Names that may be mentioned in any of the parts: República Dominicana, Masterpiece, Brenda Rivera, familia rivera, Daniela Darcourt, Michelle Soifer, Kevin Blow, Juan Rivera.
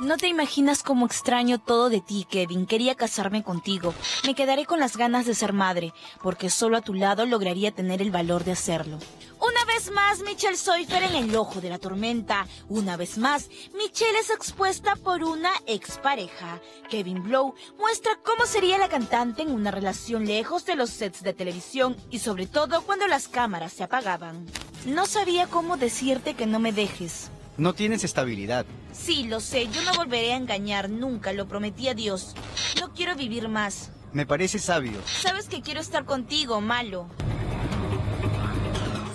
No te imaginas cómo extraño todo de ti, Kevin. Quería casarme contigo. Me quedaré con las ganas de ser madre, porque solo a tu lado lograría tener el valor de hacerlo. Una vez más, Michelle Soifer en el ojo de la tormenta. Una vez más, Michelle es expuesta por una expareja. Kevin Blow muestra cómo sería la cantante en una relación lejos de los sets de televisión y sobre todo cuando las cámaras se apagaban. No sabía cómo decirte que no me dejes. No tienes estabilidad. Sí, lo sé. Yo no volveré a engañar nunca. Lo prometí a Dios. No quiero vivir más. Me parece sabio. Sabes que quiero estar contigo, malo.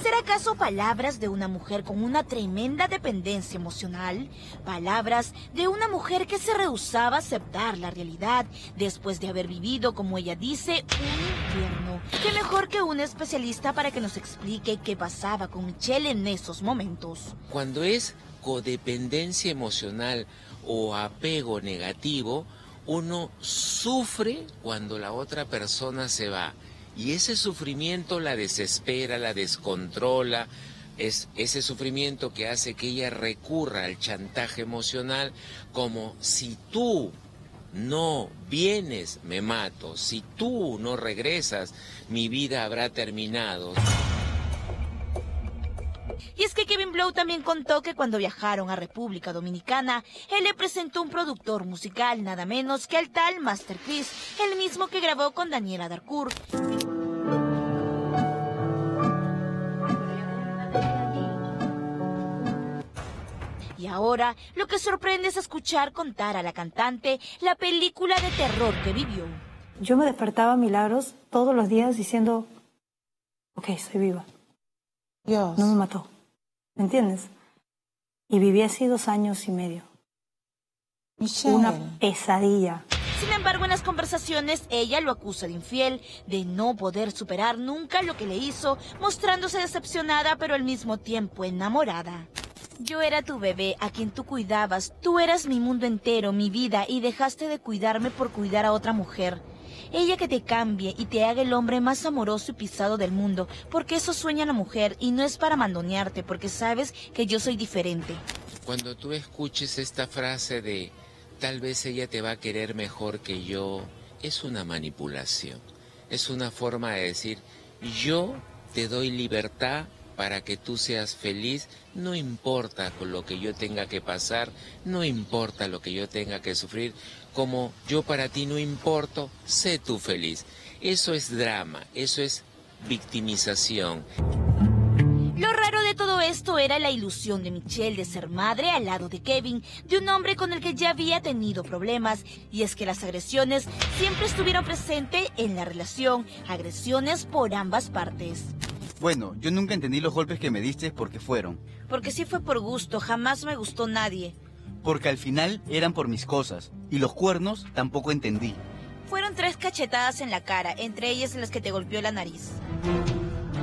¿Será acaso palabras de una mujer con una tremenda dependencia emocional? Palabras de una mujer que se rehusaba a aceptar la realidad después de haber vivido, como ella dice, un infierno. ¿Qué mejor que un especialista para que nos explique qué pasaba con Michelle en esos momentos? Cuando es codependencia emocional o apego negativo, uno sufre cuando la otra persona se va. Y ese sufrimiento la desespera, la descontrola, es ese sufrimiento que hace que ella recurra al chantaje emocional como si tú no vienes, me mato, si tú no regresas, mi vida habrá terminado. Y es que Kevin Blow también contó que cuando viajaron a República Dominicana, él le presentó un productor musical, nada menos que el tal Masterpiece, el mismo que grabó con Daniela Darcourt. Y ahora, lo que sorprende es escuchar contar a la cantante la película de terror que vivió. Yo me despertaba milagros todos los días diciendo, ok, estoy viva. Dios. No me mató. ¿Me entiendes? Y viví así 2 años y medio. Michelle. Una pesadilla. Sin embargo, en las conversaciones, ella lo acusa de infiel, de no poder superar nunca lo que le hizo, mostrándose decepcionada, pero al mismo tiempo enamorada. Yo era tu bebé, a quien tú cuidabas. Tú eras mi mundo entero, mi vida, y dejaste de cuidarme por cuidar a otra mujer. Ella que te cambie y te haga el hombre más amoroso y pisado del mundo, porque eso sueña la mujer y no es para mandonearte, porque sabes que yo soy diferente. Cuando tú escuches esta frase de tal vez ella te va a querer mejor que yo, es una manipulación, es una forma de decir yo te doy libertad para que tú seas feliz, no importa con lo que yo tenga que pasar, no importa lo que yo tenga que sufrir, como yo para ti no importo, sé tú feliz. Eso es drama, eso es victimización. Lo raro de todo esto era la ilusión de Michelle de ser madre al lado de Kevin, de un hombre con el que ya había tenido problemas, y es que las agresiones siempre estuvieron presentes en la relación, agresiones por ambas partes. Bueno, yo nunca entendí los golpes que me diste porque fueron. Porque sí fue por gusto, jamás me gustó nadie. Porque al final eran por mis cosas, y los cuernos tampoco entendí. Fueron 3 cachetadas en la cara, entre ellas las que te golpeó la nariz.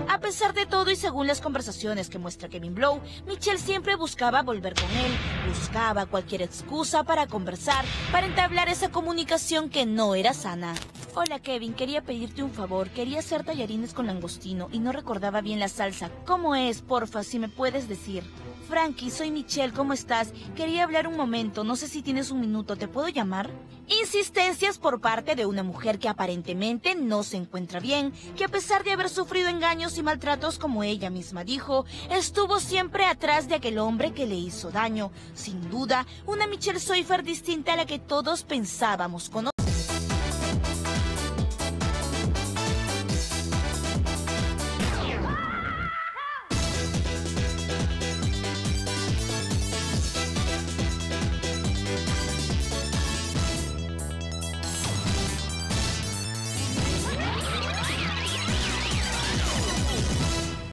A pesar de todo y según las conversaciones que muestra Kevin Blow, Michelle siempre buscaba volver con él, buscaba cualquier excusa para conversar, para entablar esa comunicación que no era sana. Hola Kevin, quería pedirte un favor, quería hacer tallarines con langostino y no recordaba bien la salsa. ¿Cómo es? Porfa, si me puedes decir. Frankie, soy Michelle, ¿cómo estás? Quería hablar un momento, no sé si tienes un minuto, ¿te puedo llamar? Insistencias por parte de una mujer que aparentemente no se encuentra bien, que a pesar de haber sufrido engaños y maltratos, como ella misma dijo, estuvo siempre atrás de aquel hombre que le hizo daño. Sin duda, una Michelle Soifer distinta a la que todos pensábamos conocer.